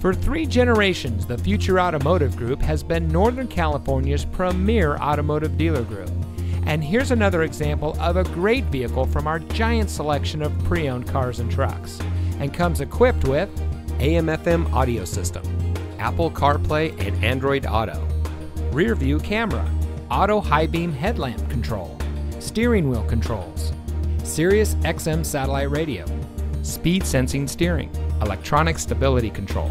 For 3 generations, the Future Automotive Group has been Northern California's premier automotive dealer group. And here's another example of a great vehicle from our giant selection of pre-owned cars and trucks. And comes equipped with AM/FM audio system, Apple CarPlay and Android Auto, rear view camera, auto high beam headlamp control, steering wheel controls, Sirius XM satellite radio, speed sensing steering, electronic stability control,